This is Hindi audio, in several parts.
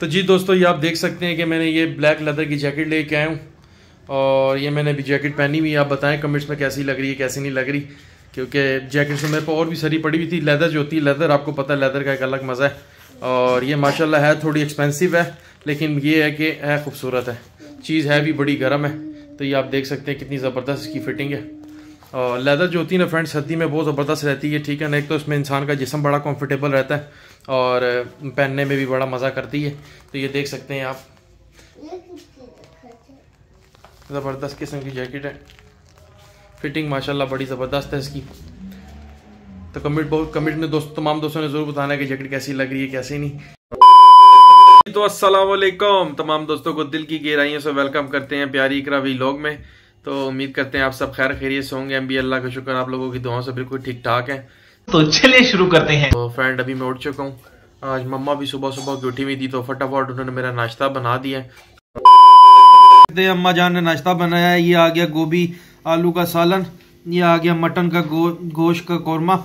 तो जी दोस्तों, ये आप देख सकते हैं कि मैंने ये ब्लैक लेदर की जैकेट लेके आया हूँ और ये मैंने भी जैकेट पहनी हुई है। आप बताएं कमेंट्स में कैसी लग रही है, कैसी नहीं लग रही, क्योंकि जैकेट्स मेरे पर और भी सारी पड़ी हुई थी। लेदर जो होती है, लेदर आपको पता है लेदर का एक अलग मज़ा है। और ये माशाल्लाह है, थोड़ी एक्सपेंसिव है, लेकिन ये है कि है खूबसूरत है चीज़, है भी बड़ी गर्म है। तो ये आप देख सकते हैं कितनी ज़बरदस्त इसकी फ़िटिंग है। और लेदर जो होती है ना फ्रेंड्स, सर्दी में बहुत ज़बरदस्त रहती है, ठीक है ना। एक तो इसमें इंसान का जिसम बड़ा कंफर्टेबल रहता है और पहनने में भी बड़ा मज़ा करती है। तो ये देख सकते हैं आप, ज़बरदस्त किस्म की जैकेट है, फिटिंग माशाल्लाह बड़ी ज़बरदस्त है इसकी। तो कमेंट में तमाम दोस्तों ने ज़रूर बताना है कि जैकेट कैसी लग रही है, कैसी नहीं। तो अस्सलामुअलैकुम, तमाम दोस्तों को दिल की गहराइयों से वेलकम करते हैं प्यारी इकरा व्लॉग में। तो उम्मीद करते हैं आप सब खैर खैरियत से होंगे। अभी अल्लाह का शुक्र, आप लोगों की दुआओं से बिल्कुल ठीक ठाक हैं। तो चलिए शुरू करते हैं। तो फ्रेंड, अभी मैं उठ चुका हूँ। आज मम्मा भी सुबह सुबह उठी हुई थी, तो फटाफट उन्होंने मेरा नाश्ता बना दिया। अम्मा जान ने नाश्ता बनाया। ये आ गया गोभी आलू का सालन, ये आ गया मटन का गोश्त का कौरमा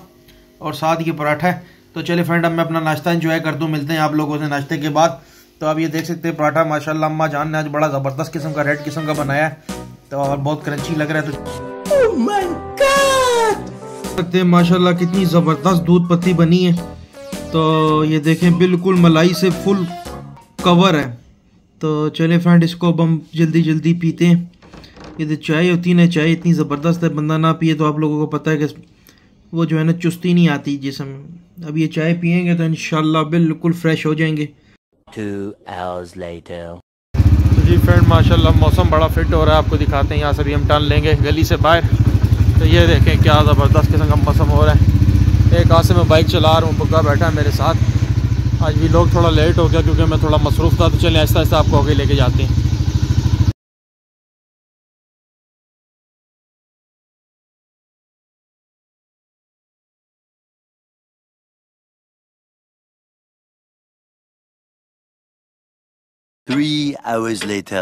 और साथ ये पराठा है। तो चलिए फ्रेंड, अब मैं अपना नाश्ता एंजॉय कर दूँ, मिलते हैं आप लोगों से नाश्ते के बाद। तो आप ये देख सकते हैं पराठा माशाल्लाह अम्मा जान ने आज बड़ा ज़बरदस्त किस्म का रेड किस्म का बनाया है, तो और बहुत क्रंची लग रहा है। तो oh my God! सकते हैं माशाल्लाह कितनी ज़बरदस्त दूध पत्ती बनी है। तो ये देखें बिल्कुल मलाई से फुल कवर है। तो चले फ्रेंड, इसको अब हम जल्दी जल्दी पीते हैं। ये जो चाय होती है ना, चाय इतनी ज़बरदस्त है, बंदा ना पिए तो आप लोगों को पता है कि वो जो है ना चुस्ती नहीं आती जिसम। अब ये चाय पियेंगे तो इंशाल्लाह बिल्कुल फ्रेश हो जाएंगे। 2 hours later। तो जी फ्रेंड माशाल्लाह मौसम बड़ा फिट हो रहा है, आपको दिखाते हैं। यहाँ से भी हम टर्न लेंगे गली से बाहर। तो ये देखें क्या ज़बरदस्त किस्म का मौसम हो रहा है। एक हाथ से मैं बाइक चला रहा हूँ, बुक्का बैठा है मेरे साथ। आज भी लोग थोड़ा लेट हो गया क्योंकि मैं थोड़ा मसरूफ़ था। तो चलें आहिस्ता आहिस्ता आपको आगे लेके जाते हैं।3 hours later।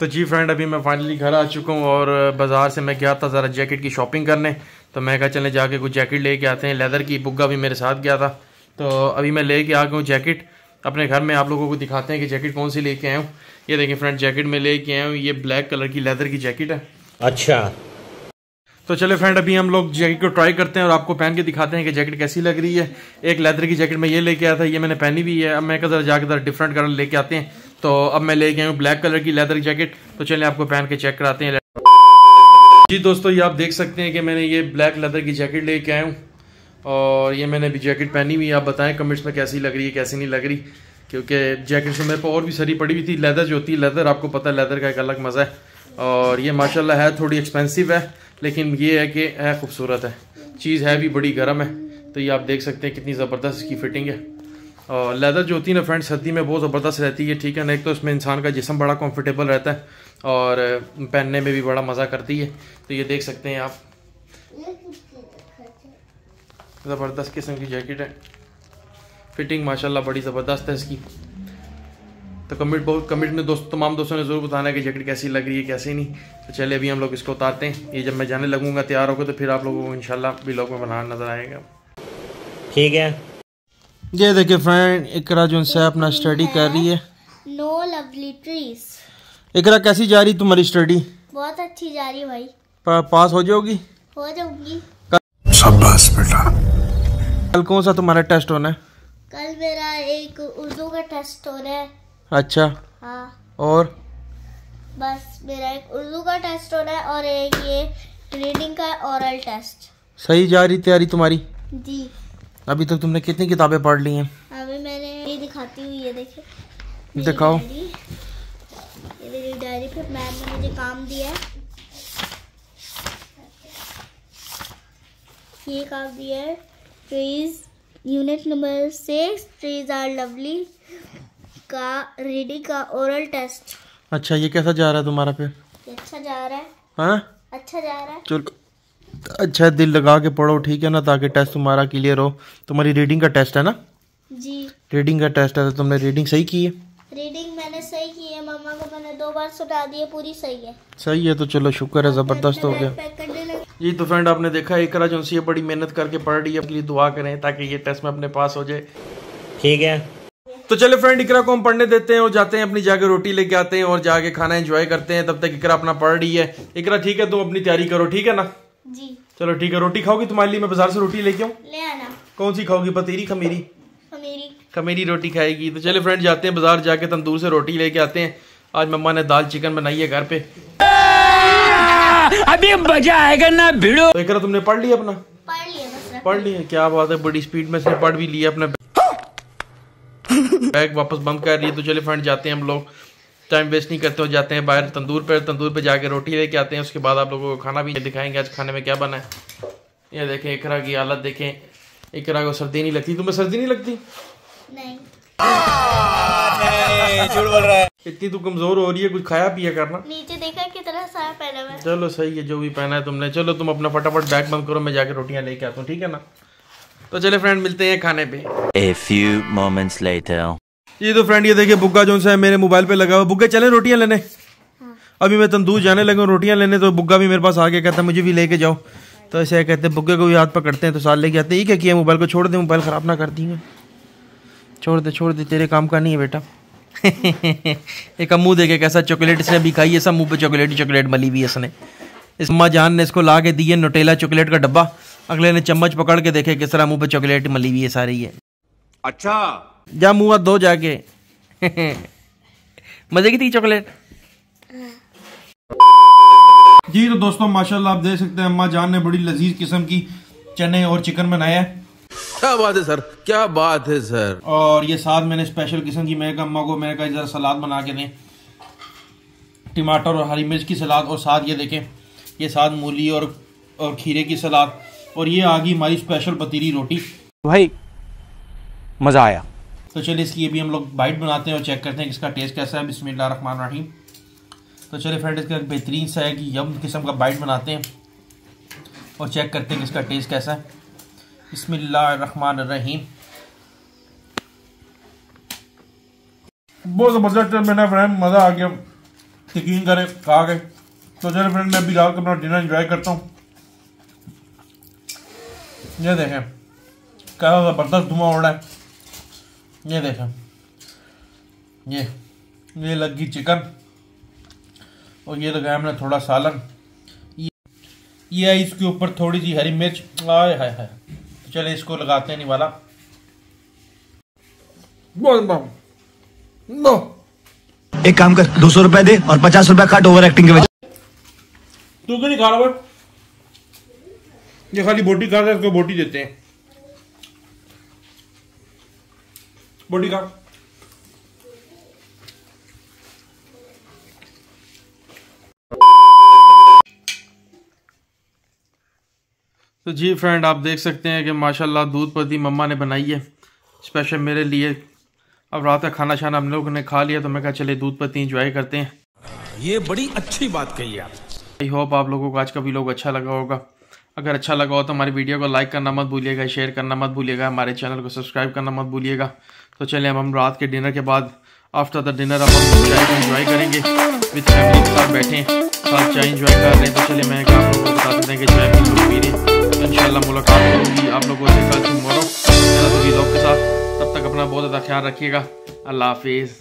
तो जी फ्रेंड, अभी मैं फाइनली घर आ चुका हूँ और बाज़ार से मैं गया था ज़रा जैकेट की शॉपिंग करने। तो मैं कहा चले जाके कुछ जैकेट लेके आते हैं। लेदर की बुग्गा भी मेरे साथ गया था। तो अभी मैं लेके आ गया हूँ जैकेट अपने घर में। आप लोगों को दिखाते हैं कि जैकेट कौन सी लेके आया हूँ। ये देखिए फ्रेंड, जैकेट में लेके आया हूँ, ये ब्लैक कलर की लेदर की जैकेट है। अच्छा, तो चले फ्रेंड, अभी हम लोग जैकेट को ट्राई करते हैं और आपको पहन के दिखाते हैं कि जैकेट कैसी लग रही है। एक लेदर की जैकेट में ये लेके आया था, ये मैंने पहनी भी है। अब मैं कहा जाके ज़रा डिफरेंट कलर लेके आते हैं। तो अब मैं लेके आया हूँ ब्लैक कलर की लेदर जैकेट। तो चलिए आपको पहन के चेक कराते हैं। जी दोस्तों, ये आप देख सकते हैं कि मैंने ये ब्लैक लेदर की जैकेट लेके आया हूँ और ये मैंने भी जैकेट पहनी हुई है। आप बताएं कमेंट्स में कैसी लग रही है, कैसी नहीं लग रही, क्योंकि जैकेट्स मेरे पर और भी सारी पड़ी हुई थी। लेदर जो होती है, लेदर आपको पता है लेदर का एक अलग मज़ा है। और ये माशाल्लाह है, थोड़ी एक्सपेंसिव है, लेकिन ये है कि है खूबसूरत है चीज़, है भी बड़ी गर्म है। तो ये आप देख सकते हैं कितनी ज़बरदस्त इसकी फ़िटिंग है। और लेदर जो होती है ना फ्रेंड, सर्दी में बहुत ज़बरदस्त रहती है, ठीक है ना। एक तो इसमें इंसान का जिसम बड़ा कंफर्टेबल रहता है और पहनने में भी बड़ा मज़ा करती है। तो ये देख सकते हैं आप, ज़बरदस्त किस्म की जैकेट है, फिटिंग माशाल्लाह बड़ी ज़बरदस्त है इसकी। तो कमेंट में तमाम दोस्तों ने ज़रूर बताना है कि जैकेट कैसी लग रही है, कैसी नहीं। तो चलिए अभी हम लोग इसको उतारते हैं। ये जब मैं जाने लगूँगा तैयार होकर तो फिर आप लोगों को इंशाल्लाह व्लॉग में बनाना नज़र आएगा, ठीक है। ये देखिए फ्रेंड, इकरा जो उनसे अपना स्टडी कर रही है। No lovely trees. इकरा कैसी जा रही तुम्हारी स्टडी? बहुत अच्छी जा रही भाई। पास हो जाओगी? हो जाऊंगी। शाबाश बेटा। कल कौन सा तुम्हारा टेस्ट होना है? कल मेरा एक उर्दू का टेस्ट होना है। अच्छा। हाँ। और? बस मेरा एक उर्दू का टेस्ट होना है और एक ये रीडिंग का ओरल टेस्ट। सही जा रही तैयारी तुम्हारी? जी। अभी तक तुमने कितनी किताबें पढ़ ली हैं? अभी मैंने ये दिखाती हूँ, ये देखिए। दिखाओ। ये मेरी डायरी पे मैम ने मुझे काम दिया है। ये काम दिया है trees unit number 6 trees are lovely का रीडिंग का ओरल टेस्ट। अच्छा, ये कैसा जा रहा है तुम्हारा पेपर? अच्छा जा रहा है। हाँ, अच्छा जा रहा है। चलो अच्छा, दिल लगा के पढ़ो, ठीक है ना, ताकि टेस्ट तुम्हारा क्लियर हो। तुम्हारी रीडिंग का टेस्ट है ना? जी, रीडिंग का टेस्ट है। तो तुमने रीडिंग सही की है? रीडिंग मैंने सही की है, मम्मा को मैंने 2 बार सुना दी है, पूरी सही है। सही है, तो चलो शुक्र है, जबरदस्त हो गया। जी तो फ्रेंड, आपने देखा इकरा जो है बड़ी मेहनत करके पढ़ रही है। अपने लिए दुआ करें ताकि ये टेस्ट में अपने पास हो जाए, ठीक है। तो चले फ्रेंड, इकरा को हम पढ़ने देते हैं और जाते हैं अपनी जाके रोटी लेके आते हैं और जाके खाना एंजॉय करते हैं। तब तक इकरा अपना पढ़ रही है। इकरा ठीक है, तुम अपनी तैयारी करो, ठीक है ना जी? चलो ठीक है। रोटी खाओगी तुम्हारे लिए? मैं बाजार से रोटी लेके आऊँ? ले आना। कौन सी खाओगी, पतेरी खमीरी? खमीरी रोटी खाएगी। तो चले फ्रेंड जाते हैं बाजार, जाके तंदूर से रोटी लेके आते हैं। आज मम्मा ने दाल चिकन बनाई है घर पे, अभी मजा आएगा ना भिड़ो। तो इकरा तुमने पढ़ लिया अपना? पढ़ लिया। क्या बात है, बड़ी स्पीड में इसने पढ़ भी लिया। अपना बैग वापस बंद कर रही है। तो चले फ्रेंड जाते हैं हम लोग, टाइम वेस्ट नहीं करते हो, जाते हैं बाहर तंदूर पे जाके रोटी लेके आते हैं। उसके बाद आप लोगों को खाना भी दिखाएंगे आज खाने में क्या बना है। ये देखें इकरा की हालत देखें, इकरा को सर्दी नहीं लगती। तुम्हें सर्दी नहीं लगती? नहीं। इतनी तो कमजोर हो रही है, कुछ खाया पिया करना। नीचे देखा कितना सारा पहना हुआ है। चलो सही है, जो भी पहना है तुमने। चलो तुम अपना फटाफट बैग बंद करो, मैं जाके रोटियां लेके आता हूँ, ठीक है ना? तो चले फ्रेंड मिलते हैं खाने पे। A few moments later. ये तो फ्रेंड ये देखिए बुग्गा जो है मेरे मोबाइल पे लगा हुआ। बुग्गा चले रोटियां लेने? हाँ। अभी मैं तंदूर जाने लगा रोटियां लेने, तो बुग्गा भी मेरे पास आके कहता है मुझे भी लेके जाओ। तो ऐसे कहते हैं बुग्गे को भी हाथ पकड़ते हैं तो साथ लेके आते हैं। ये क्या किया मोबाइल को, छोड़ दे, मोबाइल ख़राब ना कर देंगे। छोड़ दे, तेरे काम का नहीं है बेटा। एक मुँह देखे कैसा चॉकलेट इसने भी खाई है, सब मुँह पर चॉकलेट मली हुई है इसने। इस अम्मा जान ने इसको ला के दी है नोटेला चॉकलेट का डब्बा, अगले ने चम्मच पकड़ के देखे किस तरह मुँह पर चॉकलेट मली हुई है सारी। ये अच्छा जा मुँह दो जाके। मजे की थी चॉकलेट जी। तो दोस्तों माशाल्लाह आप देख सकते हैं अम्मा जान ने बड़ी लजीज किस्म की चने और चिकन बनाया है। क्या बात है सर, क्या बात है सर। और ये साथ मैंने स्पेशल किस्म की, मैं अम्मा को मैंने कहा जरा सलाद बना के दें, टमाटर और हरी मिर्च की सलाद, और साथ ये देखें ये साथ मूली और खीरे की सलाद। और ये आ गई हमारी स्पेशल पतीरी रोटी, भाई मज़ा आया। तो चलिए इसकी अभी हम लोग बाइट बनाते हैं और चेक करते हैं इसका टेस्ट कैसा है। बिस्मिल्लाहिर्रहमानिर्रहीम। तो चलिए फ्रेंड इसका बेहतरीन सा है कि यम किस्म का बाइट बनाते हैं और चेक करते हैं कि इसका टेस्ट कैसा है। बिस्मिल्लाहिर्रहमानिर्रहीम। बहुत ज़बरदस्त मेरा फ्रेंड, मज़ा आ गया, यकीन करें खा के। तो चलिए फ्रेंड मैं अभी रात को अपना डिनर इंजॉय करता हूँ। ये देखें क्या ज़बरदस्त धुआं उड़ रहा है। ये देखो ये लगी चिकन और ये लगाया हमने थोड़ा सालन, ये है इसके ऊपर थोड़ी सी हरी मिर्च। आय हाय हाय। चले इसको लगाते हैं निवाला। नो एक काम कर, 200 रुपए दे और 50 रुपए काट ओवर एक्टिंग के वजह। तू क्यों नहीं खा रहा? ये खाली बोटी खा रहा है, इसको बोटी देते हैं। बोटी का तो जी फ्रेंड आप देख सकते हैं कि माशाल्लाह दूध पत्ती मम्मा ने बनाई है स्पेशल मेरे लिए। अब रात का खाना शाना हम लोग ने खा लिया, तो मैं कहा चले दूध पत्ती इंजॉय करते हैं। ये बड़ी अच्छी बात कही आप। आई होप आप लोगों को आज का वीडियो अच्छा लगा होगा। अगर अच्छा लगा हो तो हमारी वीडियो को लाइक करना मत भूलिएगा, शेयर करना मत भूलिएगा, हमारे चैनल को सब्सक्राइब करना मत भूलिएगा। तो चलिए अब हम रात के डिनर के बाद, आफ्टर द डिनर, अब हम चाय को इन्जॉय करेंगे विद फैमिली के साथ बैठे साथ चाय इन्जॉय कर रहे हैं। तो चलिए मैं आप लोगों को बता देते हैं कि चाय भी लोग पी रहे। इंशाल्लाह मुलाकात होगी आप लोगों से कल टुमारो सभी लोग के साथ। तब तक अपना बहुत ज़्यादा ख्याल रखिएगा। अल्लाह हाफिज़।